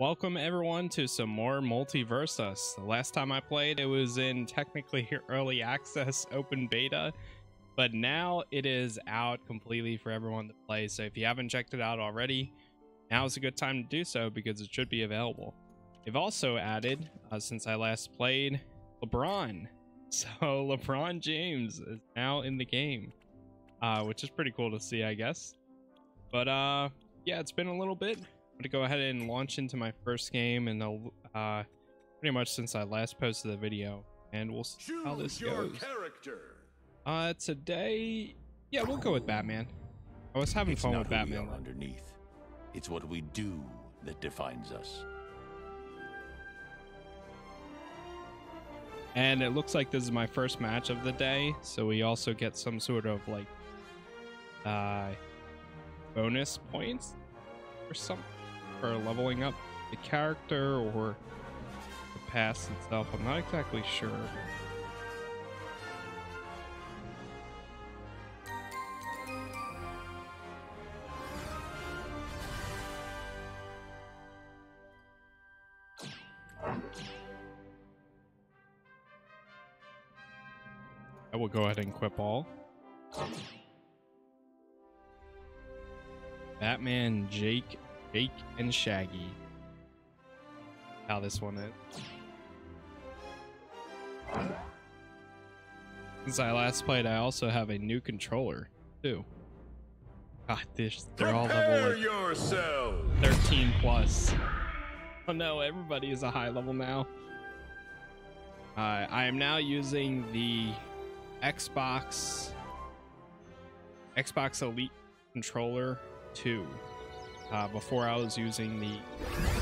Welcome everyone to some more Multiversus. The last time I played, it was in technically early access, open beta, but now it is out completely for everyone to play. So if you haven't checked it out already, now is a good time to do so because it should be available. They've also added, since I last played, LeBron. So LeBron James is now in the game, which is pretty cool to see, I guess. But yeah, it's been a little bit. To go ahead and launch into my first game, and pretty much since I last posted the video, and we'll see how this goes. Today, yeah, we'll go with Batman. I was having fun with Batman. Underneath, it's what we do that defines us. And it looks like this is my first match of the day, so we also get some sort of like bonus points or something for leveling up the character or the past itself. I'm not exactly sure. I will go ahead and equip all. Batman, Jake, and Shaggy. How this one is. Since I last played, I also have a new controller too. God, they're all level like 13 plus. Oh no, everybody is a high level now. I am now using the Xbox Elite Controller 2. Before I was using the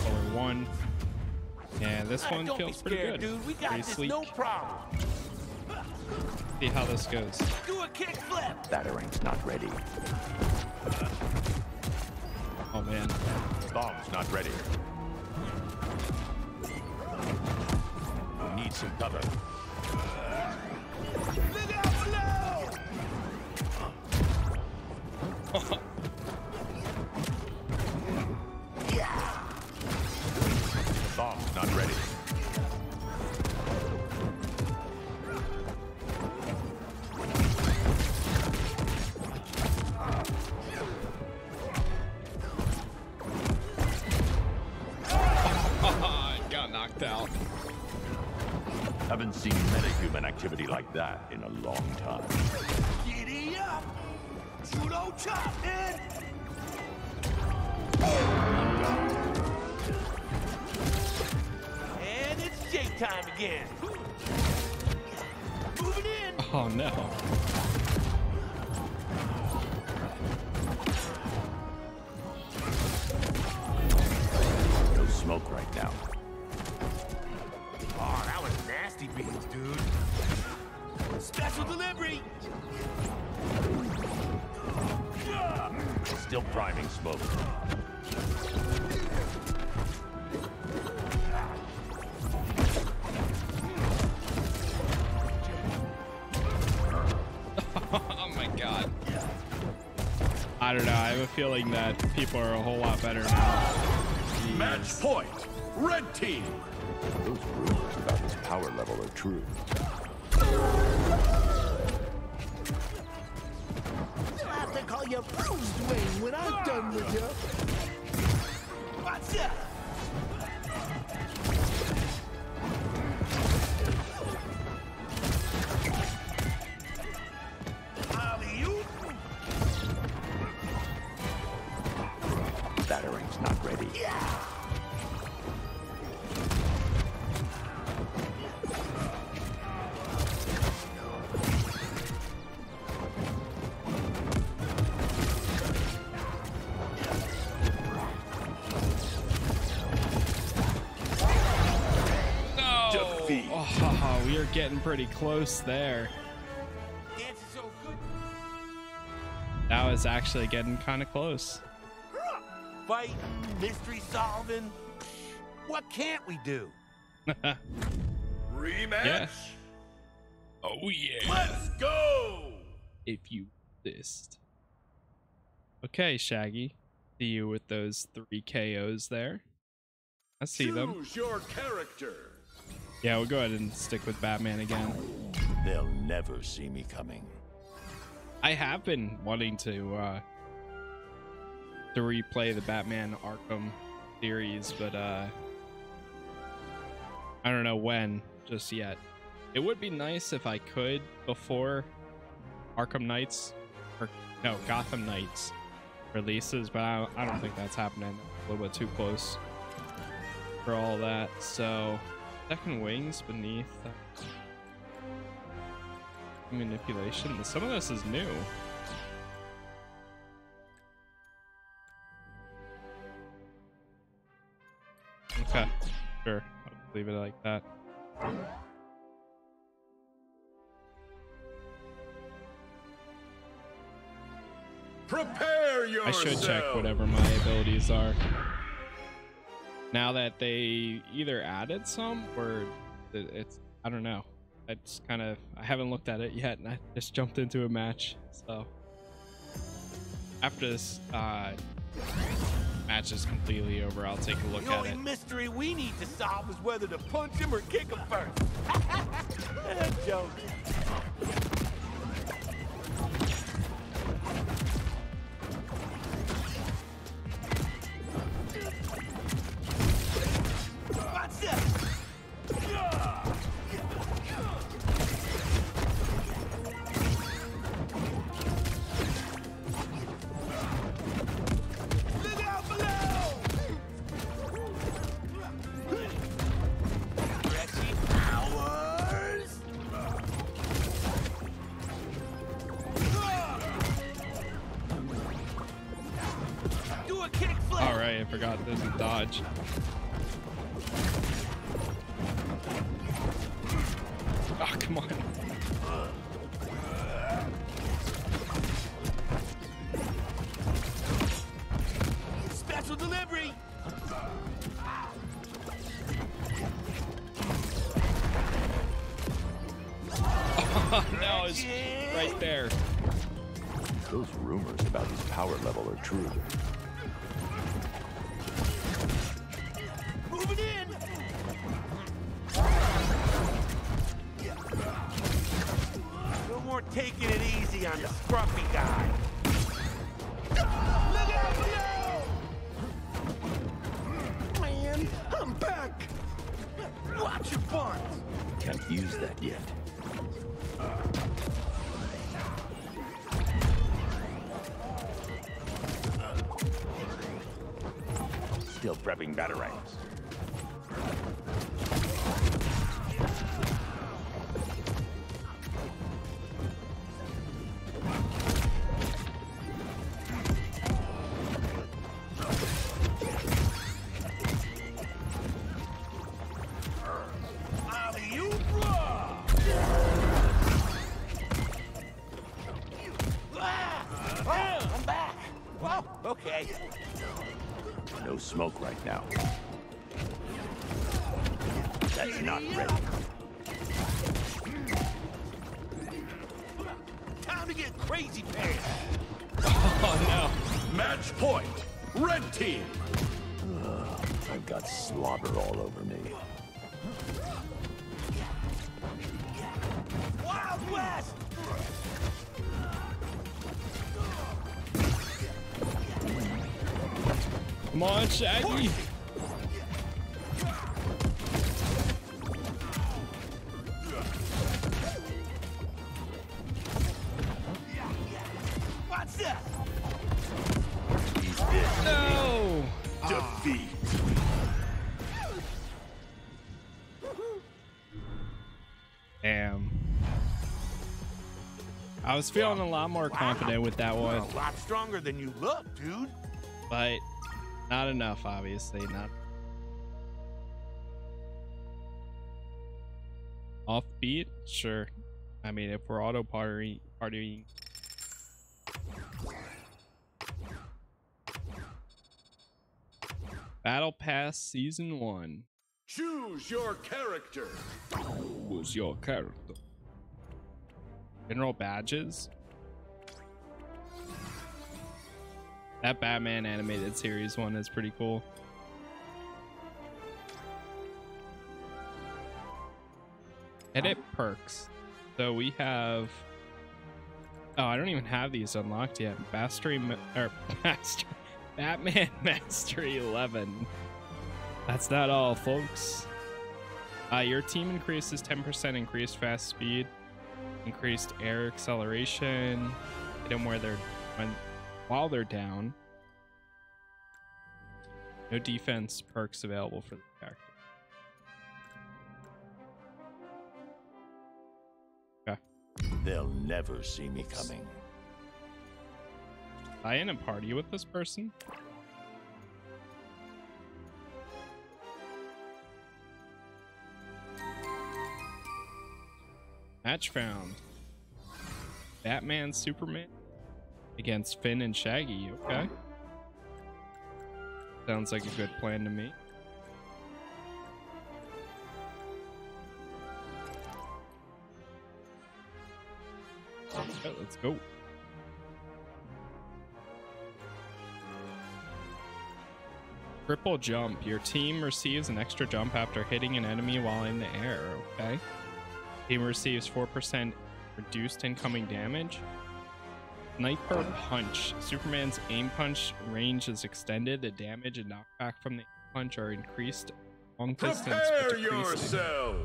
color 1, and this one feels pretty good. Dude, we got this, no problem. See how this goes. Do a kick flip. Battering's not ready. Oh man, bomb's not ready. We need some cover. Look out below! Not ready. Got knocked out. Haven't seen metahuman activity like that in a long time. Giddy up! Judo chop, man! Time again. Moving in. Oh no. No smoke right now. Oh, that was nasty beans, dude. Special delivery. Still priming smoke. I don't know, I have a feeling that people are a whole lot better now. Jeez. Match point, red team. Those rumors about his power level are true. You'll have to call your bruised wing when I'm done with you. What's up? Oh, we are getting pretty close there. That was actually getting kind of close. Fight, mystery solving. What can't we do? Rematch. Yeah. Oh yeah. Let's go. If you resist. Okay, Shaggy. See you with those 3 KOs there. I see them. Choose your character. Yeah, we'll go ahead and stick with Batman again. They'll never see me coming. I have been wanting to replay the Batman Arkham series, but I don't know when just yet. It would be nice if I could before Arkham Knights, or no, Gotham Knights releases, but I don't think that's happening. A little bit too close for all that. So second wings beneath manipulation. Some of this is new. Okay, sure. I'll leave it like that. Prepare yourself. I should check whatever my abilities are. Now that they either added some or it's, I don't know. It's kind of, I haven't looked at it yet, and I just jumped into a match. So after this match is completely over, I'll take a look at it. The only mystery we need to solve is whether to punch him or kick him first. Joke. Forgot there's a dodge. Oh, come on. Special delivery. Oh, no, it's right there. Those rumors about his power level are true. Taking it easy on the scruffy guy. Look out below! Man, I'm back! Watch your butt! Can't use that yet. Still prepping batarangs. Come on, Shaggy. What's this? No. Defeat. Damn. I was feeling a lot more confident with that one. A lot stronger than you look, dude. But not enough, obviously. Not offbeat, sure. I mean, if we're auto partying. Battle Pass Season 1. Choose your character. Who's your character? General badges. That Batman animated series one is pretty cool. Edit perks. So we have... Oh, I don't even have these unlocked yet. Batman Mastery 11. That's not all, folks. Your team increases 10% increased fast speed, increased air acceleration, hit them while they're down. No defense perks available for the character. Okay. They'll never see me coming. I in a party with this person? Match found. Batman, Superman against Finn and Shaggy. Okay. Sounds like a good plan to me. Okay, let's go. Triple jump. Your team receives an extra jump after hitting an enemy while in the air. Okay. Team receives 4% reduced incoming damage. Sniper punch. Superman's aim punch range is extended. The damage and knockback from the aim punch are increased. Long distance. Prepare yourself.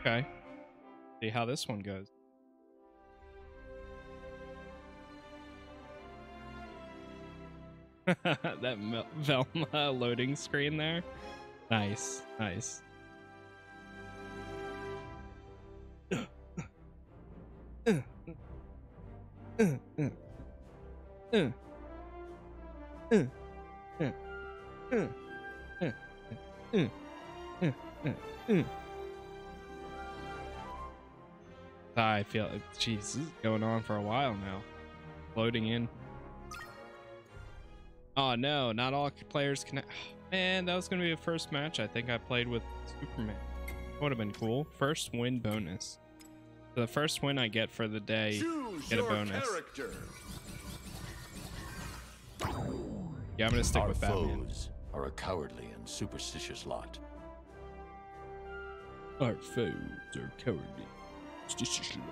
Okay. See how this one goes. That Velma loading screen there. Nice, nice. I feel like, jeez, this is going on for a while now. Loading in. Oh no, not all players can. Man, that was gonna be the first match I think I played with Superman. Would have been cool. First win bonus. The first win I get for the day, choose get a bonus. Character. Yeah, I'm gonna stick with Batman. Foes are a cowardly and superstitious lot. Our foes are cowardly, superstitious lot.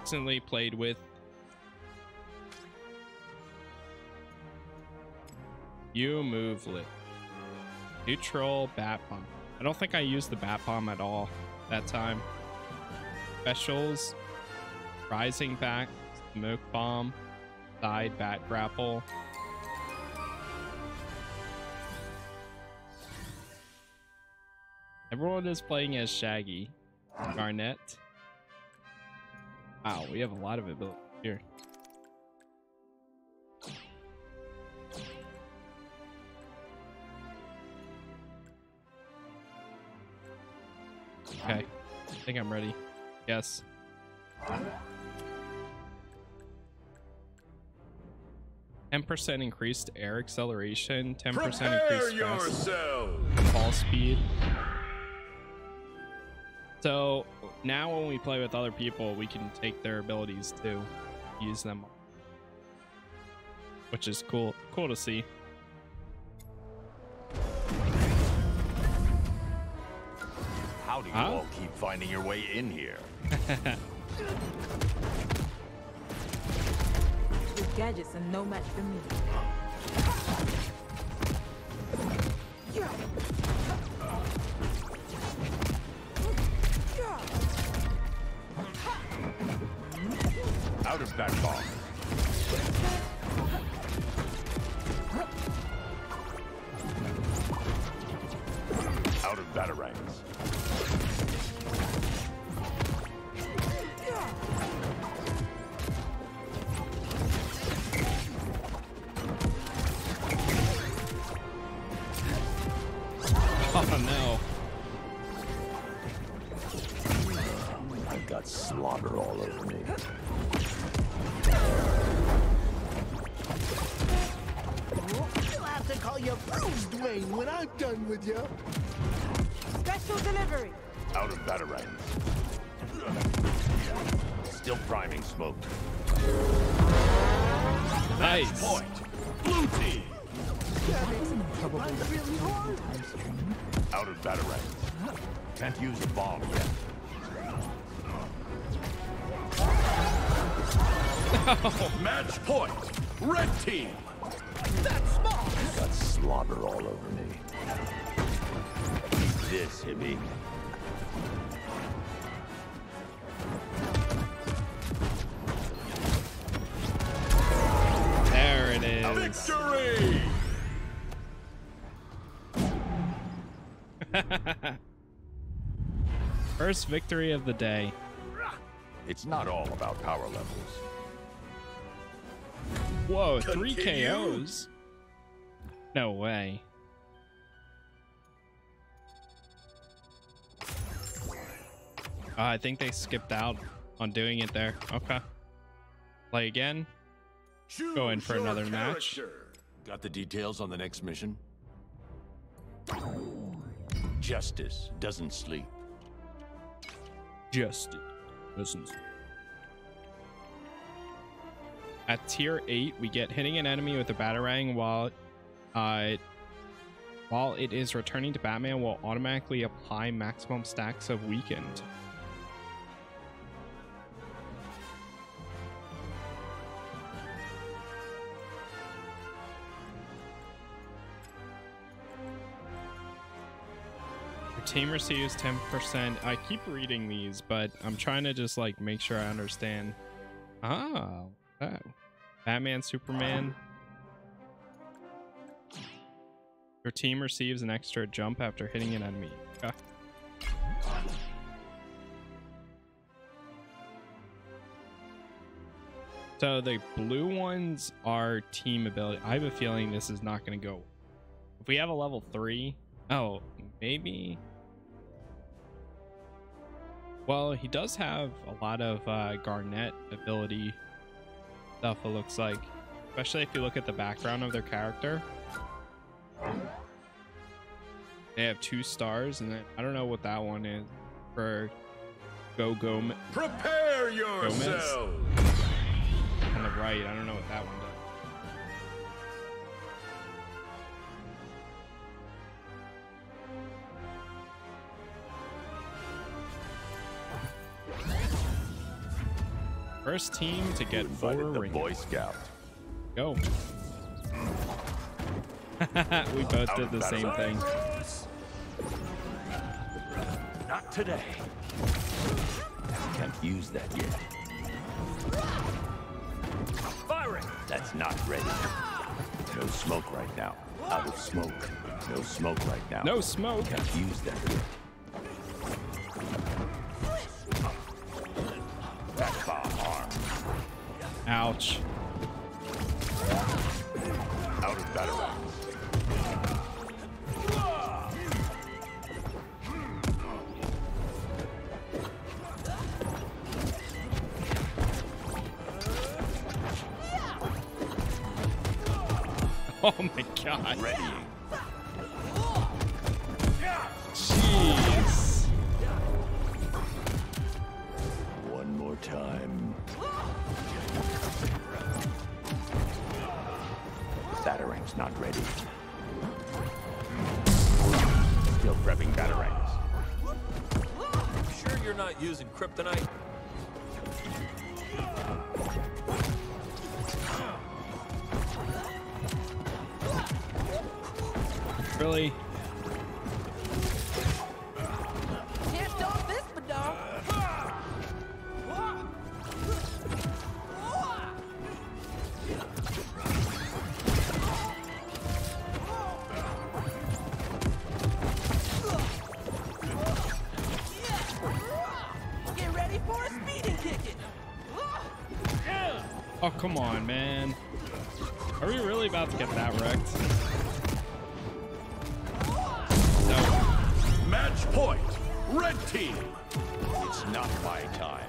Recently played with you move lit. Neutral bat bomb. I don't think I used the bat bomb at all that time. Specials, rising back, smoke bomb, side bat grapple. Everyone is playing as Shaggy, Garnet. Wow, we have a lot of it built here. Okay, I think I'm ready. Yes. Yes. 10% increased air acceleration, 10% increased fast fall speed. So now when we play with other people, we can take their abilities to use them, which is cool. Cool to see. How do you all keep finding your way in here? Your gadgets are no match for me. Out of that bomb. Out of batarangs. Oh no. I've got slobber all over me. You'll have to call your bruised Wayne when I'm done with you. Special delivery. Out of batarangs. Still priming smoke. Nice. Match point. Blue team. Out of batarang. Can't use the bomb yet. Match point. Red team. That's small. Got slobber all over me. Eat this, Hibby. There it is. Victory. First victory of the day. It's not all about power levels. Whoa, three KOs? No way. I think they skipped out on doing it there. Okay. Play again. Go in for another match. Got the details on the next mission? Justice doesn't sleep. Justice doesn't sleep. At tier 8, we get hitting an enemy with a batarang while it is returning to Batman will automatically apply maximum stacks of weakened. Your team receives 10%. I keep reading these, but I'm trying to just like make sure I understand. Oh. Oh, Batman, Superman. Your team receives an extra jump after hitting an enemy. Okay. So the blue ones are team ability. I have a feeling this is not going to go. If we have a level 3, oh, maybe. Well, he does have a lot of Garnet ability stuff, it looks like, especially if you look at the background of their character. They have 2 stars, and then I don't know what that one is for. Prepare yourselves on the right. I don't know what that one does. First team to get 4 rings. Boy Scout. Go. We both did the same thing. Not today. Can't use that yet. Firing. That's not ready. No smoke right now. Out of smoke. No smoke right now. No smoke. Can't use that yet. Ouch. Out of battle. Oh my god. Ready. Jeez. One more time. Batarang's not ready. Still prepping batarangs. Sure you're not using kryptonite? Really? Oh, come on, man. Are we really about to get that wrecked? No. Match point. Red team. It's not my time.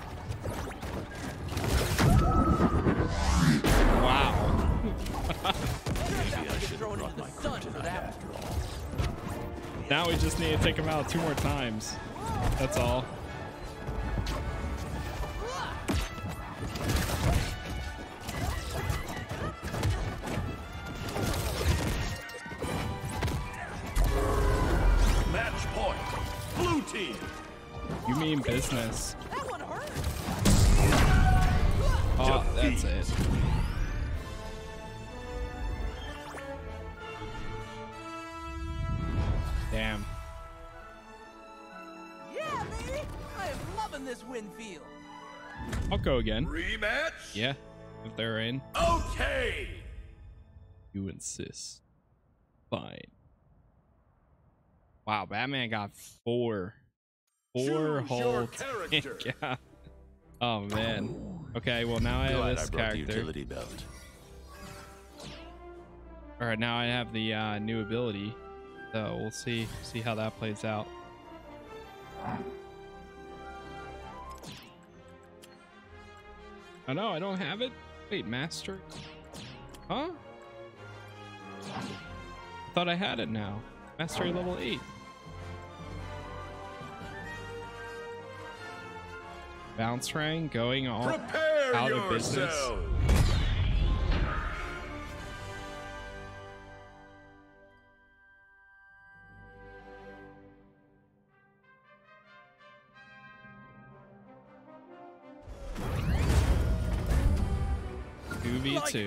Wow. Maybe I should run my kryptonite after all. Now we just need to take him out 2 more times. That's all. team. You mean business. That one hurt. Oh, that's it. Damn. Yeah, baby. I am loving this Winfield. I'll go again. Rematch? Yeah, if they're in. Okay. You insist. Fine. Wow, Batman got four whole character. Yeah. Oh man. Okay, well now I have this character. All right, now I have the new ability. So we'll see how that plays out. Oh no, I don't have it. Wait, master? Huh? I thought I had it now. Mastery level 8. Bounce Rang going all out of business.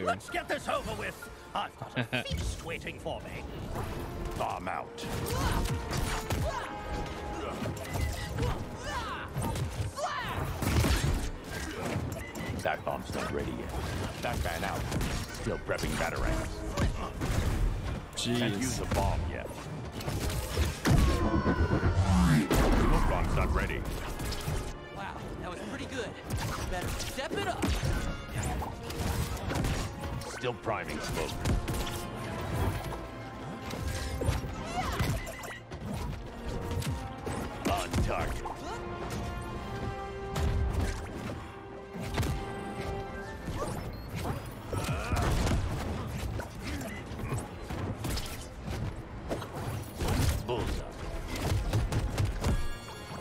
Let's get this over with. I've got a feast waiting for me. Bomb out. That bomb's not ready yet. That guy out. Still prepping batarangs. Can't use the bomb yet. The bomb's not ready. Wow, that was pretty good. Better step it up. Still priming smoke. On target.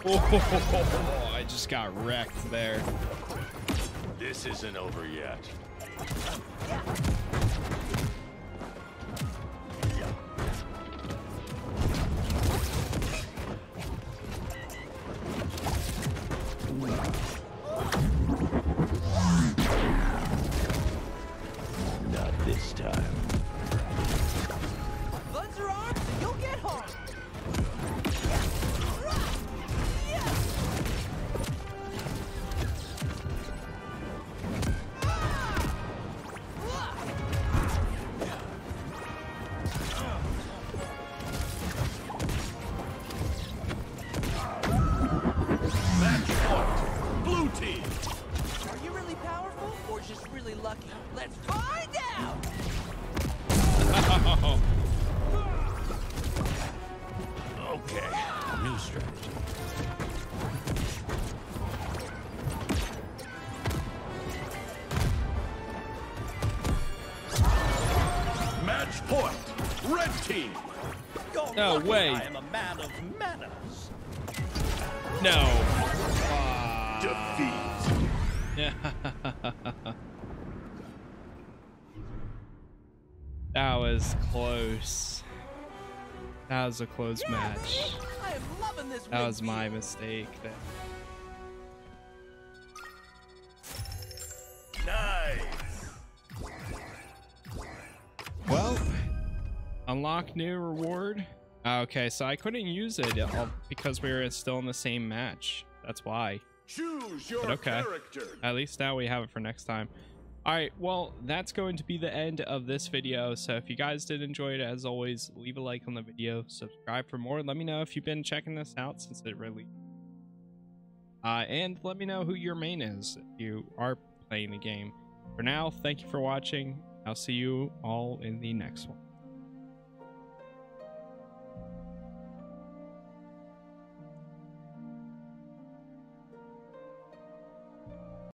Oh, I just got wrecked there. This isn't over yet. No way. I am a man of manners. No. Defeat. That was close. That was a close match. I am loving this. That was my mistake. Nice. Well, unlock new reward. Okay, so I couldn't use it because we were still in the same match. That's why. Choose your character. At least now we have it for next time. All right, well, that's going to be the end of this video. So if you guys did enjoy it, as always, leave a like on the video, subscribe for more. Let me know if you've been checking this out since it released. And let me know who your main is if you are playing the game. For now, thank you for watching. I'll see you all in the next one.